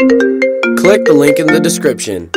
Click the link in the description.